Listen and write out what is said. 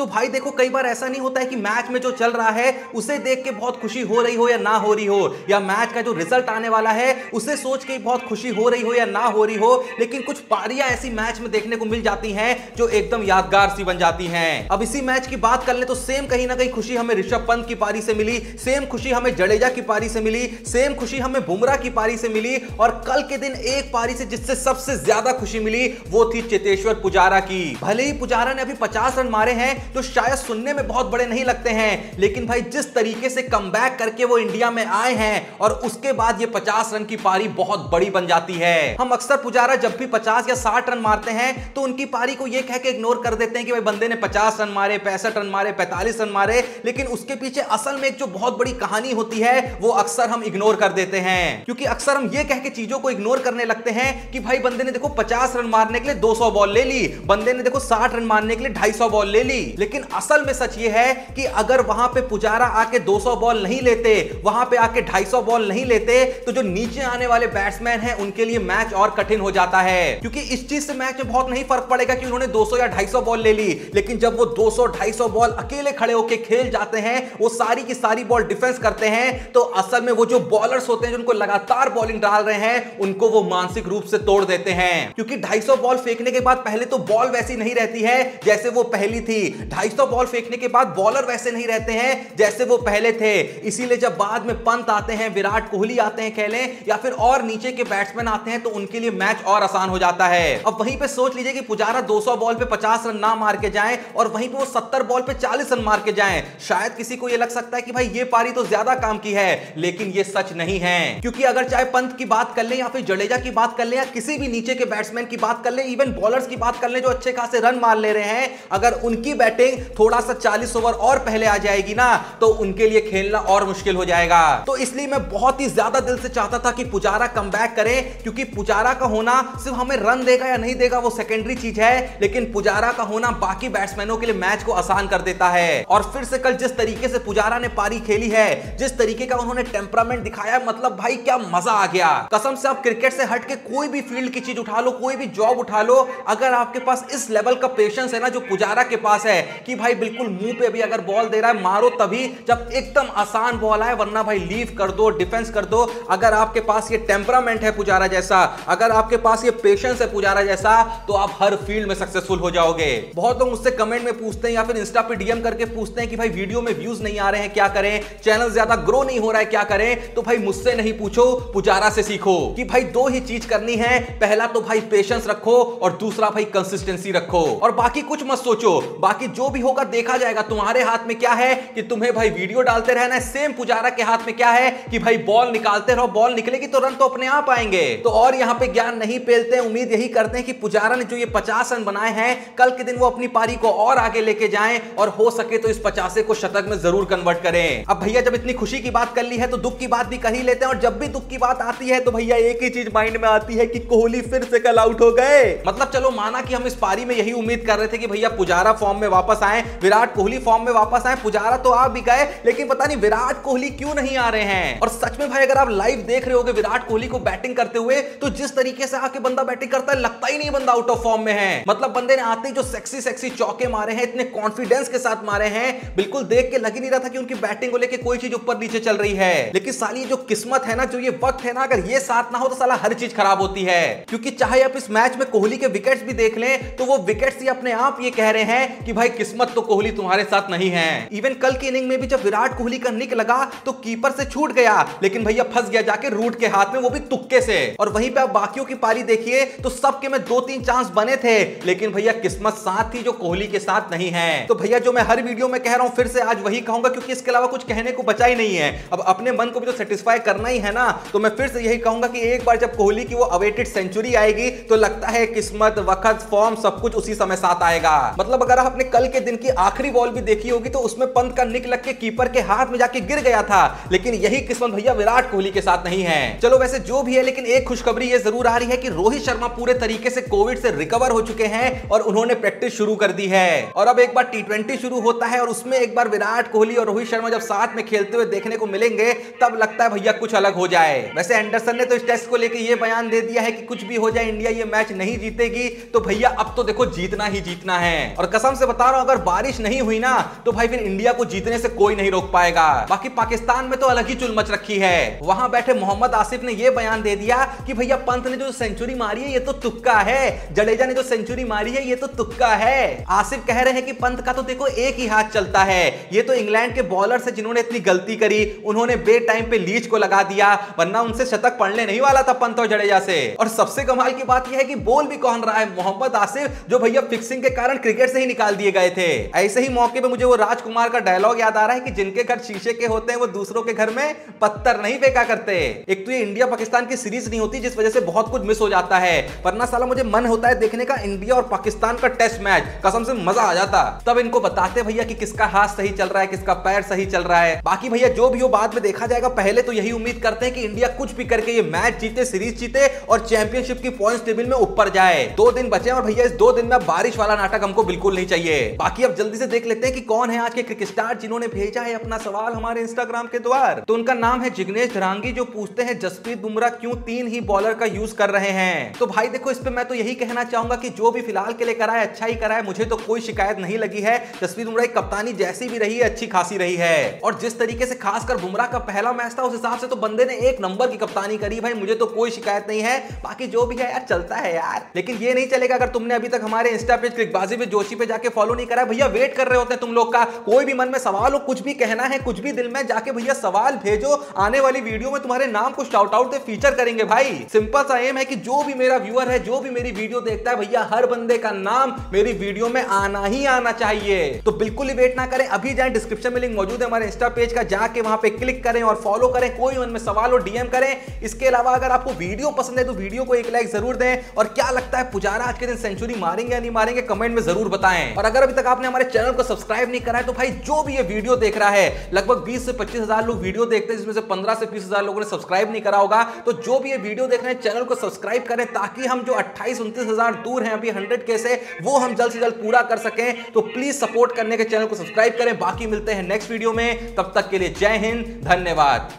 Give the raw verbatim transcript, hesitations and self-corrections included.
तो भाई देखो, कई बार ऐसा नहीं होता है कि मैच में जो चल रहा है उसे देख के बहुत खुशी हो रही हो या ना हो रही हो, या मैच का जो रिजल्ट आने वाला है उसे सोच के बहुत खुशी हो रही हो या ना हो रही हो, लेकिन कुछ पारियां ऐसी मैच में देखने को मिल जाती हैं जो एकदम यादगार सी बन जाती हैं। अब इसी मैच की बात कर ले तो सेम कहीं ना कहीं खुशी हमें ऋषभ पंत की पारी से मिली, सेम खुशी हमें जडेजा की पारी से मिली, सेम खुशी हमें बुमराह की पारी से मिली, और कल के दिन एक पारी से जिससे सबसे ज्यादा खुशी मिली वो थी चेतेश्वर पुजारा की। भले ही पुजारा ने अभी पचास रन मारे हैं तो शायद सुनने में बहुत बड़े नहीं लगते हैं, लेकिन भाई जिस तरीके से कमबैक करके वो इंडिया में आए हैं और उसके बाद ये पचास रन की पारी बहुत बड़ी बन जाती है। हम अक्सर पुजारा जब भी पचास या साठ रन मारते हैं तो उनकी पारी को ये कह के इग्नोर कर देते हैं कि भाई बंदे ने पचास रन मारे, पैंसठ रन मारे, पैंतालीस रन मारे, लेकिन उसके पीछे असल में एक जो बहुत बड़ी कहानी होती है वो अक्सर हम इग्नोर कर देते हैं, क्योंकि अक्सर हम ये कह के चीजों को इग्नोर करने लगते हैं कि भाई बंदे ने देखो पचास रन मारने के लिए दो सौ बॉल ले ली, बंदे ने देखो साठ रन मारने के लिए ढाई सौ बॉल ले ली, लेकिन असल में सच ये है कि अगर वहां पे पुजारा आके दो सौ बॉल नहीं लेते, वहां पे आके ढाई सौ बॉल नहीं लेते, तो जो नीचे आने वाले बैट्समैन हैं उनके लिए मैच और कठिन हो जाता है, क्योंकि इस चीज से मैच में बहुत नहीं फर्क पड़ेगा कि उन्होंने दो सौ या ढाई सौ बॉल ले ली, लेकिन जब वो दो सौ ढाई सौ बॉल अकेले खड़े होकर खेल जाते हैं, वो सारी की सारी बॉल डिफेंस करते हैं, तो असल में वो जो बॉलर्स होते हैं जिनको लगातार बॉलिंग डाल रहे हैं उनको वो मानसिक रूप से तोड़ देते हैं, क्योंकि ढाई सौ बॉल फेंकने के बाद पहले तो बॉल वैसी नहीं रहती है जैसे वो पहली थी, ढाई सौ बॉल फेंकने के बाद बॉलर वैसे नहीं रहते हैं जैसे वो पहले थे, इसीलिए जब बाद में पंत आते हैं, विराट कोहली आते हैं खेलें, या फिर और नीचे के बैट्समैन आते हैं तो उनके लिए मैच और आसान हो जाता है। अब वहीं पे सोच लीजिए कि पुजारा दो सौ बॉल पे पचास रन ना मार के जाएं और वहीं पे वो सत्तर बॉल पे चालीस रन मार के जाएं, शायद किसी को ये लग सकता है कि भाई ये पारी तो ज्यादा काम की है, लेकिन ये सच नहीं है, क्योंकि अगर चाहे पंत की बात कर ले या फिर जडेजा की बात कर ले या किसी भी नीचे के बैट्समैन की बात कर ले, इवन बॉलर्स की बात कर ले जो अच्छे खासे रन मार ले रहे हैं, अगर उनकी बैटिंग थोड़ा सा चालीस ओवर और पहले आ जाएगी ना तो उनके लिए खेलना और मुश्किल हो जाएगा। तो इसलिए मैं बहुत ही ज्यादा दिल से चाहता था कि पुजारा कमबैक करे, क्योंकि पुजारा का होना सिर्फ हमें रन देगा या नहीं देगा वो सेकेंडरी चीज है, लेकिन पुजारा का होना बाकी बैट्समैनों के लिए मैच को आसान कर देता है। और फिर से कल जिस तरीके से पुजारा ने पारी खेली है, जिस तरीके का उन्होंने टेम्परामेंट दिखाया, मतलब भाई क्या मजा आ गया। कसम से आप क्रिकेट से हट के कोई भी फील्ड की चीज उठा लो, कोई भी जॉब उठा लो, अगर आपके पास इस लेवल का पेशेंस है ना जो पुजारा के पास है कि भाई बिल्कुल मुंह पे भी अगर बॉल दे रहा है मारो तभी जब एकदम आसान बॉल आए, वरना भाई लीव कर दो, डिफेंस कर दो, अगर आपके पास ये टेम्परामेंट है पुजारा जैसा, अगर आपके पास ये पेशेंस है पुजारा जैसा, तो आप हर फील्ड में सक्सेसफुल हो जाओगे। बहुत लोग मुझसे कमेंट में पूछते हैं या फिर इंस्टा पे डीएम करके पूछते हैं कि भाई वीडियो में व्यूज नहीं आ रहे हैं क्या करें, चैनल ज्यादा ग्रो नहीं हो रहा है क्या करें, तो भाई मुझसे नहीं पूछो, पुजारा से सीखो कि भाई दो ही चीज करनी है, पहला तो भाई पेशेंस रखो और दूसरा भाई कंसिस्टेंसी रखो, और बाकी कुछ मत सोचो, बाकी जो भी होगा देखा जाएगा। तुम्हारे हाथ में क्या है कि तुम्हें भाई वीडियो डालते रहना है, सेम पुजारा के हाथ में क्या है कि भाई बॉल निकालते रहो, बॉल निकलेगी तो रन तो अपने आप आएंगे। तो और यहाँ पे ज्ञान नहीं पेलते, उम्मीद यही करते हैं कि पुजारा ने जो ये पचास रन बनाए हैं कल के दिन वो अपनी पारी को और आगे लेके जाएं और हो सके तो इस पचासे को शतक में जरूर कन्वर्ट करें। अब भैया जब इतनी खुशी की बात कर ली है तो दुख की बात भी कर ही लेते हैं, और जब भी दुख की बात आती है तो भैया एक ही चीज माइंड में आती है कि कोहली फिर से कल आउट हो गए। मतलब चलो माना कि हम इस पारी में यही उम्मीद कर रहे थे कि भैया पुजारा फॉर्म में वापस आए, विराट कोहली फॉर्म में वापस आए, पुजारा तो आ भी गए, लेकिन पता नहीं विराट कोहली क्यों नहीं आ रहे हैं। और सच में भाई अगर आप लाइव देख रहे होगे विराट कोहली को बैटिंग करते हुए तो जिस तरीके से आके बंदा बैटिंग करता है लगता ही नहीं बंदा आउट ऑफ फॉर्म में है। मतलब बंदे ने आते ही जो सेक्सी सेक्सी चौके मारे हैं, इतने कॉन्फिडेंस के साथ मारे हैं, बिल्कुल देख के लग ही नहीं रहा था कि उनकी बैटिंग को लेकर कोई चीज ऊपर नीचे चल रही है। लेकिन साली जो किस्मत है ना, जो ये वक्त है ना, अगर ये साथ ना हो तो साला हर चीज खराब होती है, क्योंकि चाहे आप इस मैच में कोहली के विकेट्स भी देख लें तो वो विकेट्स ही अपने आप ये कह रहे हैं कि भाई किस्मत तो कोहली तुम्हारे साथ नहीं है। इवन कल की इनिंग में भी जब विराट कोहली का निक लगा तो कीपर से छूट गया, लेकिन भैया फंस गया जाके रूट के हाथ में, वो भी तुक्के से। और वहीं पे आप बाकियों की पारी देखिए तो सबके में दो तीन चांस बने थे, लेकिन भैया किस्मत साथ थी जो कोहली के साथ नहीं है। तो भैया जो मैं हर वीडियो में कह रहा हूँ फिर से आज वही कहूंगा, क्योंकि इसके अलावा कुछ कहने को बचा ही नहीं है। अब अपने मन को भी तो सेटिस्फाई करना ही है ना, तो मैं फिर से यही कहूंगा कि एक बार जब कोहली की वो अवेटेड सेंचुरी आएगी तो लगता है किस्मत, वक्त, फॉर्म सब कुछ उसी समय साथ आएगा। मतलब अगर आपने कल के दिन की आखिरी बॉल भी देखी होगी तो उसमें पंत का निक लग के कीपर के हाथ में जाके गिर गया था, लेकिन यही किस्मत भैया विराट कोहली के साथ नहीं है। चलो वैसे जो भी है, लेकिन एक खुशखबरी ये जरूर आ रही है कि रोहित शर्मा पूरे तरीके से कोविड से रिकवर हो चुके हैं और उन्होंने प्रैक्टिस शुरू कर दी है। और अब एक बार टी ट्वेंटी शुरू होता है और उसमें एक बार विराट कोहली और रोहित शर्मा जब साथ में खेलते हुए देखने को मिलेंगे तब लगता है भैया कुछ अलग हो जाए। वैसे एंडरसन ने तो इस टेस्ट को लेकर यह बयान दे दिया है कि कुछ भी हो जाए इंडिया ये मैच नहीं जीतेगी, तो भैया अब तो देखो जीतना ही जीतना है। और कसम से बता बता रहा हूं, अगर बारिश नहीं हुई ना तो भाई फिर इंडिया को जीतने से कोई नहीं रोक पाएगा। बाकी पाकिस्तान में तो अलग ही चुल मच रखी है। वहां बैठे मोहम्मद आसिफ ने यह बयान दे दिया कि भैया पंत ने जो सेंचुरी मारी है ये तो तुक्का है, जडेजा ने जो सेंचुरी मारी है ये तो तुक्का है। आसिफ कह रहे हैं कि पंत का तो देखो एक ही हाथ चलता है, ये तो इंग्लैंड के बॉलर से जिन्होंने इतनी गलती करी उन्होंने बे टाइम पे लीच को लगा दिया, वरना उनसे शतक पड़ने नहीं वाला था पंत और जडेजा से। और सबसे कमाल की बात यह है कि बोल भी कौन रहा है, मोहम्मद आसिफ, जो भैया फिक्सिंग के कारण क्रिकेट से ही निकाल दिए गए थे। ऐसे ही मौके पे मुझे वो राजकुमार का डायलॉग याद आ रहा है कि जिनके घर शीशे के होते हैं वो दूसरों के घर में पत्थर नहीं फेंका करते। एक तो ये इंडिया पाकिस्तान की सीरीज नहीं होती जिस वजह से बहुत कुछ मिस हो जाता है, वरना साला मुझे मन होता है देखने का इंडिया और पाकिस्तान का टेस्ट मैच, कसम से मजा आ जाता। तब इनको बताते भैया कि किसका हाथ सही चल रहा है, किसका पैर सही चल रहा है। बाकी भैया जो भी हो बाद में देखा जाएगा, पहले तो यही उम्मीद करते हैं कि इंडिया कुछ भी करके ये मैच जीते, सीरीज जीते और चैंपियनशिप की पॉइंट्स टेबल में ऊपर जाए। दो दिन बचे और भैया इस दो दिन में बारिश वाला नाटक हमको बिल्कुल नहीं चाहिए। बाकी अब जल्दी से देख लेते हैं कि कौन है आज के क्रिकेट स्टार जिन्होंने भेजा है अपना सवाल हमारे इंस्टाग्राम के द्वार। तो उनका नाम है जिग्नेश धरांगी, जो पूछते हैं जसप्रीत बुमराह क्यों तीन ही बॉलर का यूज कर रहे हैं। तो भाई देखो इस पे मैं तो यही कहना चाहूंगा कि जो भी फिलहाल के लिए करा है अच्छा ही करा है, मुझे तो कोई शिकायत नहीं लगी है। जसप्रीत बुमराह की कप्तानी जैसी भी रही है अच्छी खासी रही है, और जिस तरीके से खासकर बुमराह का पहला मैच था उस हिसाब से तो बंदे ने एक नंबर की कप्तानी करी, भाई मुझे तो कोई शिकायत नहीं है। बाकी जो भी है यार चलता है यार, लेकिन ये नहीं चलेगा अगर तुमने अभी तक हमारे इंस्टा पेज क्लिकबाजी विद जोशी पे जाके फॉलो नहीं करा। भैया वेट कर रहे होते हैं तुम लोग का, कोई भी मन में सवाल हो, कुछ भी कहना है, कुछ भी दिल में, जाके भैया सवाल भेजो। आने वाली वीडियो में तुम्हारे नाम को शाउट आउट से फीचर करेंगे। भाई सिंपल सा एम है कि जो भी मेरा व्यूअर है, जो भी मेरी वीडियो देखता है, भैया हर बंदे का नाम मेरी वीडियो में आना ही आना चाहिए। तो बिल्कुल ही वेट ना करें, अभी जाएं, डिस्क्रिप्शन में लिंक मौजूद है हमारे इंस्टा पेज का, जाके वहां पे क्लिक करें और फॉलो करें। कोई मन में सवाल हो डीएम करें। इसके अलावा अगर आपको वीडियो पसंद है तो वीडियो को एक लाइक जरूर दें। और क्या लगता है पुजारा आज के दिन सेंचुरी मारेंगे या नहीं मारेंगे, कमेंट में जरूर बताएं। और अगर अभी तक आपने हमारे चैनल को सब्सक्राइब नहीं करा है तो भाई जो भी ये वीडियो देख रहा है, लगभग बीस से पच्चीस हजार लोग वीडियो देखते हैं, जिसमें से पंद्रह से बीस हजार लोगों ने सब्सक्राइब नहीं करा होगा। तो जो भी ये वीडियो देख रहे हैं चैनल को सब्सक्राइब करें, ताकि हम जो अट्ठाईस उनतीस हजार दूर हैं अभी हंड्रेड के से, वो हम जल्द से जल्द पूरा कर सकें। तो प्लीज सपोर्ट करने के चैनल को सब्सक्राइब करें। बाकी मिलते हैं नेक्स्ट वीडियो में, तब तक के लिए जय हिंद, धन्यवाद।